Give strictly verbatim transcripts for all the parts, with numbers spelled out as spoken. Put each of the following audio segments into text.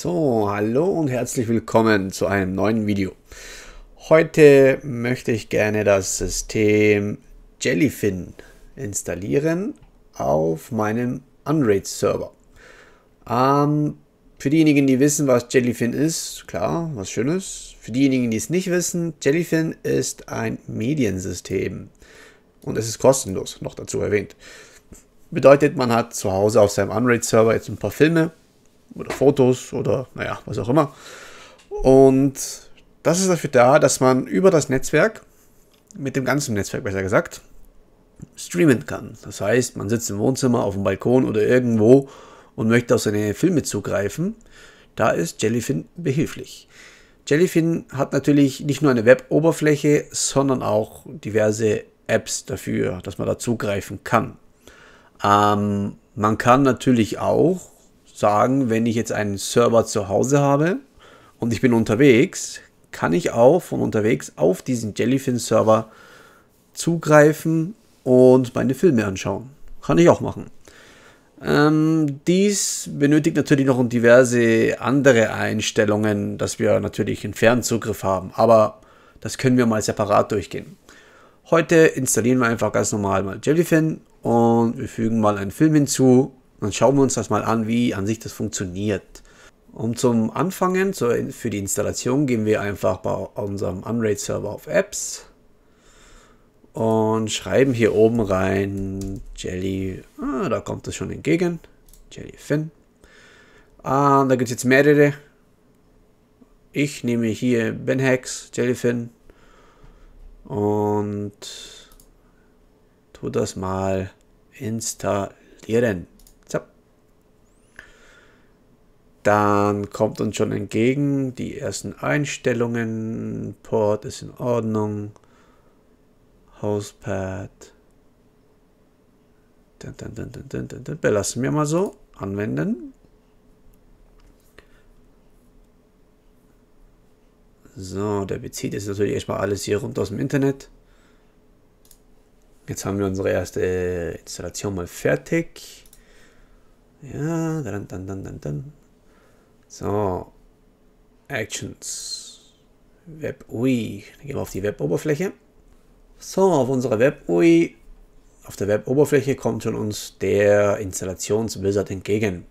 So, hallo und herzlich willkommen zu einem neuen Video. Heute möchte ich gerne das System Jellyfin installieren auf meinem Unraid-Server. Ähm, für diejenigen, die wissen, was Jellyfin ist, klar, was Schönes. Für diejenigen, die es nicht wissen, Jellyfin ist ein Mediensystem und es ist kostenlos, noch dazu erwähnt. Bedeutet, man hat zu Hause auf seinem Unraid-Server jetzt ein paar Filme oder Fotos oder naja, was auch immer. Und das ist dafür da, dass man über das Netzwerk, mit dem ganzen Netzwerk besser gesagt, streamen kann. Das heißt, man sitzt im Wohnzimmer, auf dem Balkon oder irgendwo und möchte auf seine Filme zugreifen. Da ist Jellyfin behilflich. Jellyfin hat natürlich nicht nur eine Web-Oberfläche, sondern auch diverse Apps dafür, dass man da zugreifen kann. Ähm, man kann natürlich auch sagen, wenn ich jetzt einen Server zu Hause habe und ich bin unterwegs, kann ich auch von unterwegs auf diesen Jellyfin-Server zugreifen und meine Filme anschauen. Kann ich auch machen. Ähm, dies benötigt natürlich noch diverse andere Einstellungen, dass wir natürlich einen Fernzugriff haben, aber das können wir mal separat durchgehen. Heute installieren wir einfach ganz normal mal Jellyfin und wir fügen mal einen Film hinzu. Dann schauen wir uns das mal an, wie an sich das funktioniert. Und zum Anfangen, für die Installation, gehen wir einfach bei unserem Unraid-Server auf Apps und schreiben hier oben rein Jelly, ah, da kommt es schon entgegen, Jellyfin. Ah, da gibt es jetzt mehrere. Ich nehme hier BenHex, Jellyfin und tu das mal installieren. Dann kommt uns schon entgegen die ersten Einstellungen. Port ist in Ordnung. Hostpad. Belassen wir mal so. Anwenden. So, der bezieht jetzt natürlich erstmal alles hier runter aus dem Internet. Jetzt haben wir unsere erste Installation mal fertig. Ja, dann, dann, dann, dann, dann. So, Actions, Web U I, dann gehen wir auf die Web-Oberfläche. So, auf unserer Web U I, auf der Web-Oberfläche kommt schon uns der Installationswizard entgegen.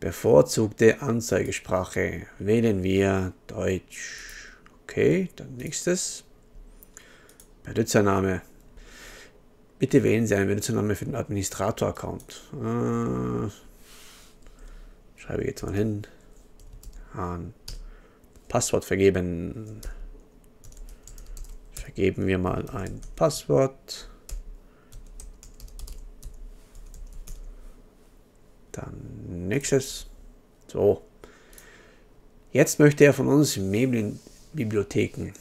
Bevorzugte Anzeigesprache, wählen wir Deutsch. Okay, dann nächstes. Benutzername. Bitte wählen Sie einen Benutzername für den Administrator-Account. Äh, Schreibe jetzt mal hin. An Passwort vergeben. Vergeben wir mal ein Passwort. Dann nächstes. So. Jetzt möchte er von uns Medienbibliotheken.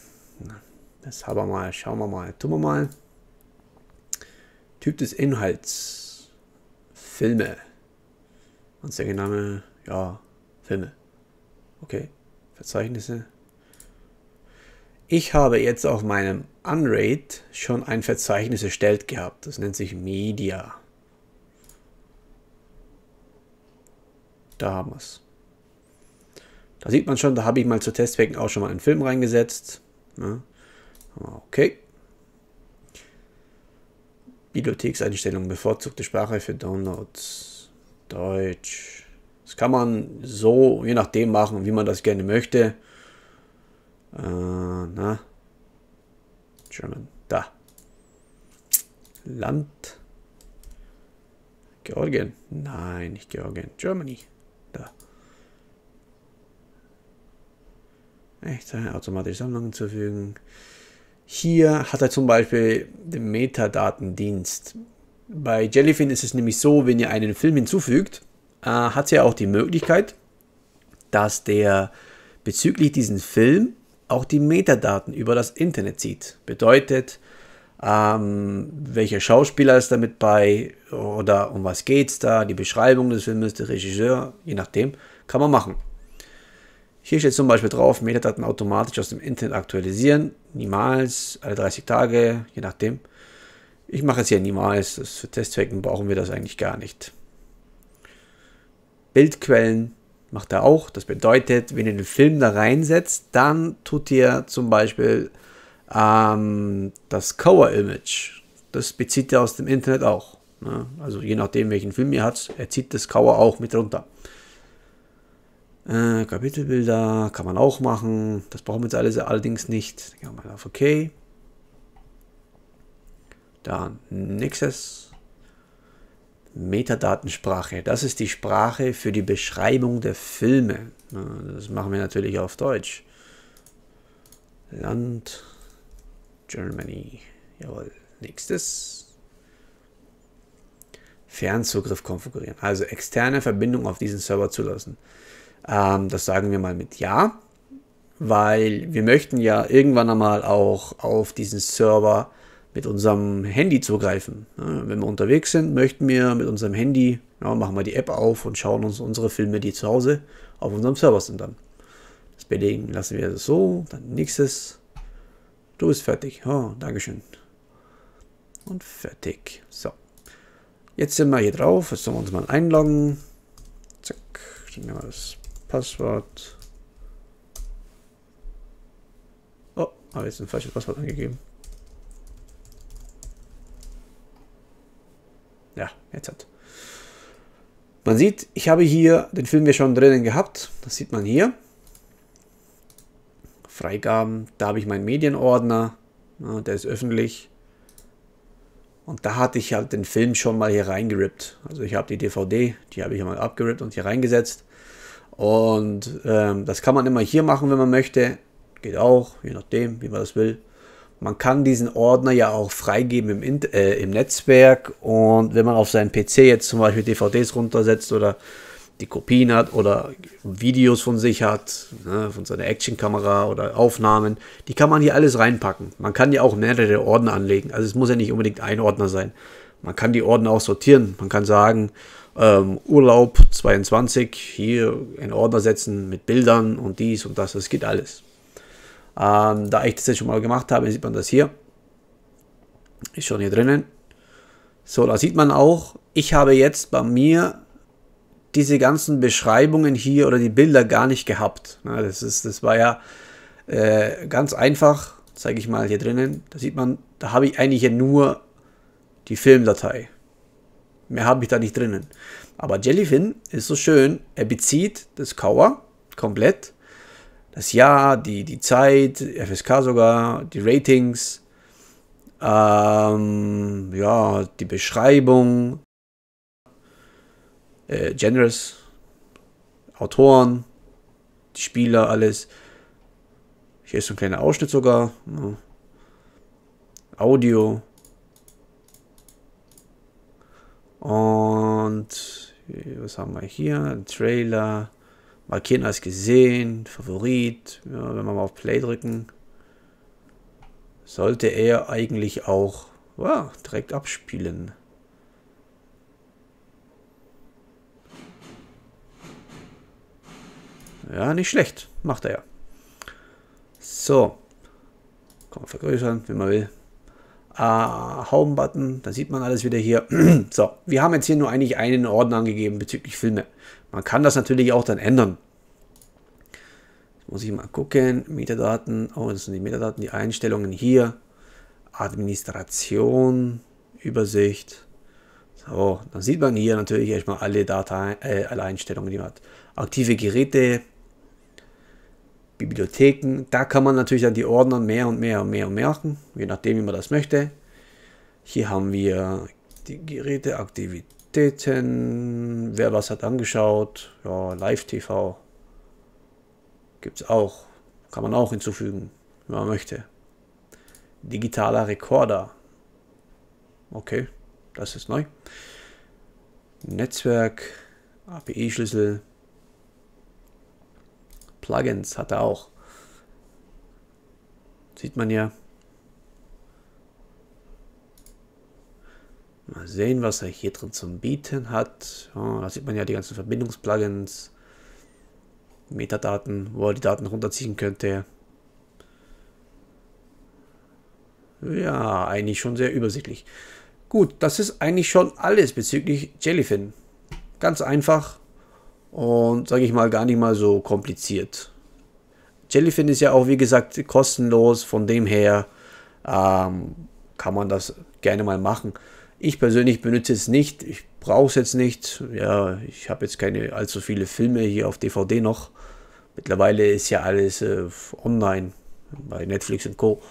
Das haben wir mal. Schauen wir mal. Tun wir mal. Typ des Inhalts. Filme. Anzeigename. Ja, Filme. Okay, Verzeichnisse. Ich habe jetzt auf meinem Unraid schon ein Verzeichnis erstellt gehabt. Das nennt sich Media. Da haben wir es. Da sieht man schon, da habe ich mal zu Testzwecken auch schon mal einen Film reingesetzt. Ja. Okay. Bibliothekseinstellungen, bevorzugte Sprache für Downloads. Deutsch. Das kann man so, je nachdem machen, wie man das gerne möchte. Äh, na. German. Da. Land. Georgien. Nein, nicht Georgien. Germany. Da. Echt, automatische Sammlungen hinzufügen. Hier hat er zum Beispiel den Metadatendienst. Bei Jellyfin ist es nämlich so, wenn ihr einen Film hinzufügt, hat sie ja auch die Möglichkeit, dass der bezüglich diesen Film auch die Metadaten über das Internet sieht. Bedeutet, ähm, welcher Schauspieler ist damit bei oder um was geht es da, die Beschreibung des Filmes, der Regisseur, je nachdem, kann man machen. Hier steht zum Beispiel drauf, Metadaten automatisch aus dem Internet aktualisieren, niemals, alle dreißig Tage, je nachdem. Ich mache es ja niemals, das für Testzwecken brauchen wir das eigentlich gar nicht. Bildquellen, macht er auch. Das bedeutet, wenn ihr den Film da reinsetzt, dann tut ihr zum Beispiel ähm, das Cover-Image. Das bezieht ihr aus dem Internet auch. Ne? Also je nachdem, welchen Film ihr habt, er zieht das Cover auch mit runter. Äh, Kapitelbilder kann man auch machen. Das brauchen wir jetzt alles allerdings nicht. Gehen wir mal auf OK. Dann nächstes. Metadatensprache. Das ist die Sprache für die Beschreibung der Filme. Das machen wir natürlich auf Deutsch. Land. Germany. Jawohl. Nächstes. Fernzugriff konfigurieren. Also externe Verbindung auf diesen Server zulassen. Ähm, das sagen wir mal mit Ja. Weil wir möchten ja irgendwann einmal auch auf diesen Server mit unserem Handy zugreifen. Wenn wir unterwegs sind, möchten wir mit unserem Handy, ja, machen wir die App auf und schauen uns unsere Filme, die zu Hause auf unserem Server sind dann. Das belegen lassen wir das so, dann nächstes. Du bist fertig. Oh, Dankeschön. Und fertig. So. Jetzt sind wir hier drauf. Jetzt sollen wir uns mal einloggen. Zack. Dann nehmen wir das Passwort. Oh, habe jetzt ein falsches Passwort angegeben. Ja, jetzt hat. Man sieht, ich habe hier den Film wir schon drinnen gehabt. Das sieht man hier. Freigaben. Da habe ich meinen Medienordner. Ja, der ist öffentlich. Und da hatte ich halt den Film schon mal hier reingerippt. Also ich habe die D V D, die habe ich mal abgerippt und hier reingesetzt. Und ähm, das kann man immer hier machen, wenn man möchte. Geht auch, je nachdem, wie man das will. Man kann diesen Ordner ja auch freigeben im, Int äh, im Netzwerk, und wenn man auf seinen P C jetzt zum Beispiel D V Ds runtersetzt oder die Kopien hat oder Videos von sich hat, ne, von seiner Actionkamera oder Aufnahmen, die kann man hier alles reinpacken. Man kann ja auch mehrere Ordner anlegen, also es muss ja nicht unbedingt ein Ordner sein. Man kann die Ordner auch sortieren, man kann sagen, ähm, Urlaub zweiundzwanzig, hier einen Ordner setzen mit Bildern und dies und das, das geht alles. Ähm, da ich das jetzt schon mal gemacht habe, sieht man das hier. Ist schon hier drinnen. So, da sieht man auch, ich habe jetzt bei mir diese ganzen Beschreibungen hier oder die Bilder gar nicht gehabt. Na, das, ist, das war ja äh, ganz einfach, zeige ich mal hier drinnen. Da sieht man, da habe ich eigentlich ja nur die Filmdatei. Mehr habe ich da nicht drinnen. Aber Jellyfin ist so schön, er bezieht das Cover komplett. Das Jahr, die, die Zeit, F S K sogar, die Ratings, ähm, ja, die Beschreibung, äh, Genres, Autoren, die Spieler, alles. Hier ist so ein kleiner Ausschnitt sogar. Ja. Audio. Und was haben wir hier? Ein Trailer. Markieren als gesehen, Favorit, ja, wenn wir mal auf Play drücken, sollte er eigentlich auch wow, direkt abspielen. Ja, nicht schlecht, macht er ja. So, kann man vergrößern, wenn man will. Uh, Home-Button, da sieht man alles wieder hier. So, wir haben jetzt hier nur eigentlich einen Ordner angegeben bezüglich Filme. Man kann das natürlich auch dann ändern. Jetzt muss ich mal gucken. Metadaten, oh, das sind die Metadaten, die Einstellungen hier. Administration, Übersicht. So, dann sieht man hier natürlich erstmal alle Dateien, äh, alle Einstellungen, die man hat. Aktive Geräte, Bibliotheken, da kann man natürlich dann die Ordner mehr und mehr und mehr merken, je nachdem wie man das möchte. Hier haben wir die Geräte, Aktivitäten, wer was hat angeschaut, ja, Live-T V gibt es auch, kann man auch hinzufügen, wenn man möchte. Digitaler Rekorder, okay, das ist neu. Netzwerk, A P I-Schlüssel, Plugins hat er auch. Sieht man ja. Mal sehen, was er hier drin zum Bieten hat. Oh, da sieht man ja die ganzen Verbindungsplugins, Metadaten, wo er die Daten runterziehen könnte. Ja, eigentlich schon sehr übersichtlich. Gut, das ist eigentlich schon alles bezüglich Jellyfin. Ganz einfach. und sage ich mal gar nicht mal so kompliziert. Jellyfin ist ja auch, wie gesagt, kostenlos, von dem her ähm, kann man das gerne mal machen. Ich persönlich benutze es nicht, ich brauche es jetzt nicht, ja, ich habe jetzt keine allzu viele Filme hier auf D V D noch. Mittlerweile ist ja alles äh, online, bei Netflix und Co.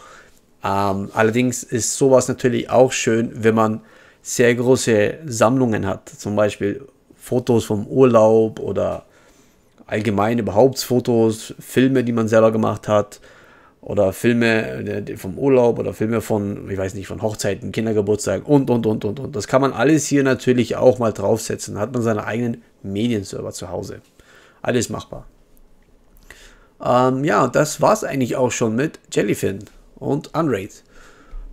Ähm, allerdings ist sowas natürlich auch schön, wenn man sehr große Sammlungen hat, zum Beispiel Fotos vom Urlaub oder allgemein überhaupt Fotos, Filme, die man selber gemacht hat oder Filme vom Urlaub oder Filme von, ich weiß nicht, von Hochzeiten, Kindergeburtstagen und, und, und, und, und. Das kann man alles hier natürlich auch mal draufsetzen. Da hat man seine eigenen Medienserver zu Hause. Alles machbar. Ähm, ja, das war es eigentlich auch schon mit Jellyfin und Unraid.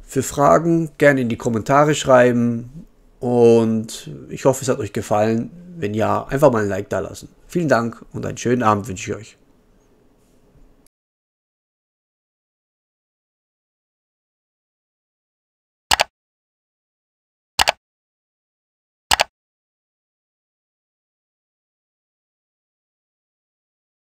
Für Fragen gerne in die Kommentare schreiben und ich hoffe, es hat euch gefallen. Wenn ja, einfach mal ein Like da lassen. Vielen Dank und einen schönen Abend wünsche ich euch.